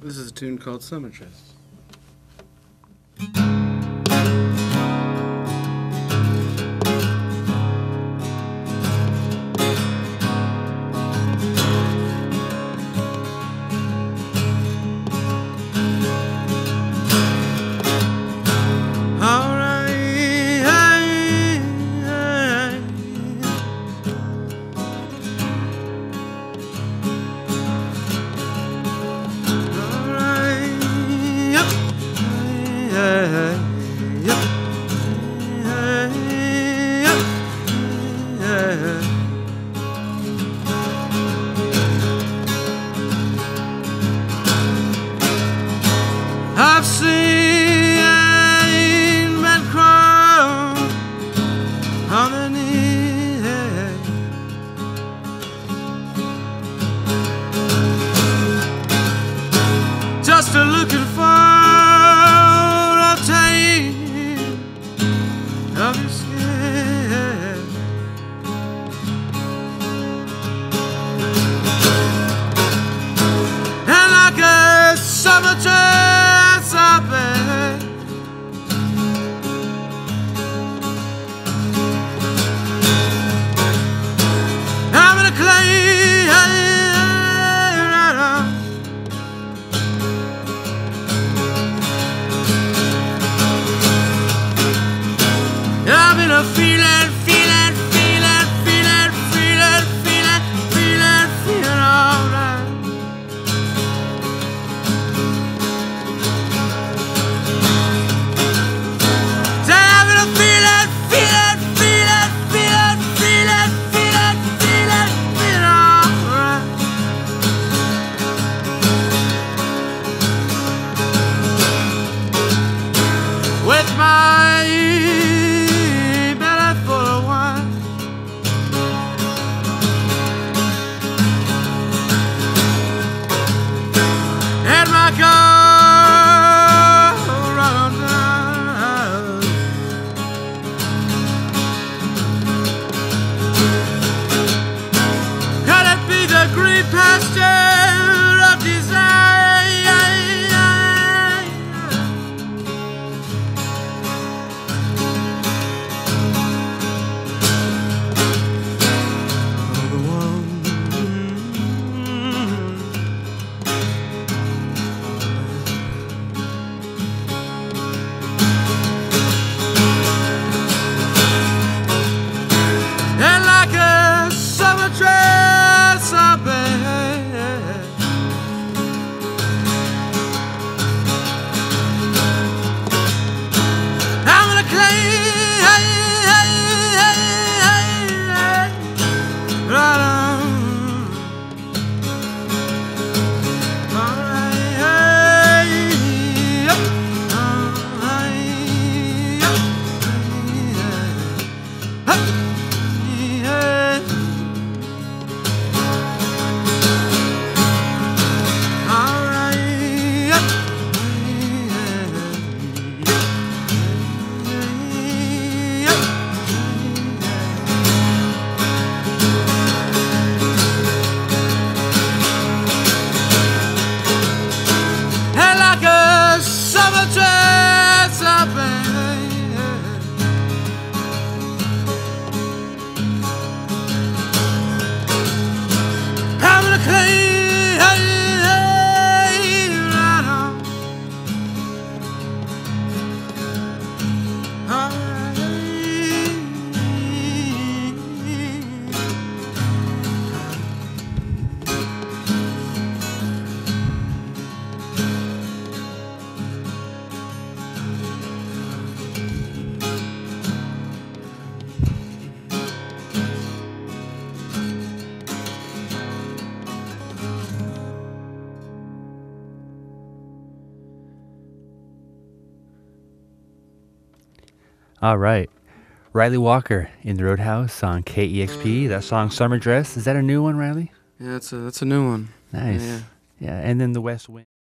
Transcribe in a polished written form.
This is a tune called Summer Dress. All right, Ryley Walker in the Roadhouse on KEXP. That song, Summer Dress, is that a new one, Ryley? Yeah, that's a new one. Nice. Yeah, and then the West Wind.